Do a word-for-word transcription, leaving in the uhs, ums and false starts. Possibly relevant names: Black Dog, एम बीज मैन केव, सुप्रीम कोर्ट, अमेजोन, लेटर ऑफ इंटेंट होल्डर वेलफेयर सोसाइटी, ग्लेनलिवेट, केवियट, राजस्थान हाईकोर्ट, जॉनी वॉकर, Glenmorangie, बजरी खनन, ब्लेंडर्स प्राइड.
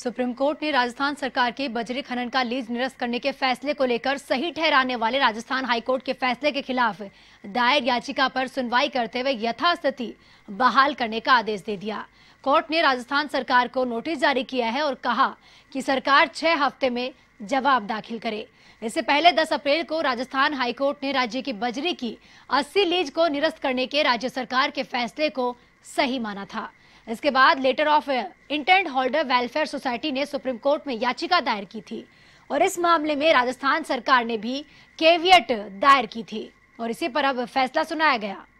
सुप्रीम कोर्ट ने राजस्थान सरकार के बजरी खनन का लीज निरस्त करने के फैसले को लेकर सही ठहराने वाले राजस्थान हाईकोर्ट के फैसले के खिलाफ दायर याचिका पर सुनवाई करते हुए यथास्थिति बहाल करने का आदेश दे दिया। कोर्ट ने राजस्थान सरकार को नोटिस जारी किया है और कहा कि सरकार छह हफ्ते में जवाब दाखिल करे। इससे पहले दस अप्रैल को राजस्थान हाईकोर्ट ने राज्य की बजरी की अस्सी लीज को निरस्त करने के राज्य सरकार के फैसले को सही माना था। इसके बाद लेटर ऑफ इंटेंट होल्डर वेलफेयर सोसाइटी ने सुप्रीम कोर्ट में याचिका दायर की थी और इस मामले में राजस्थान सरकार ने भी केवियट दायर की थी और इसी पर अब फैसला सुनाया गया।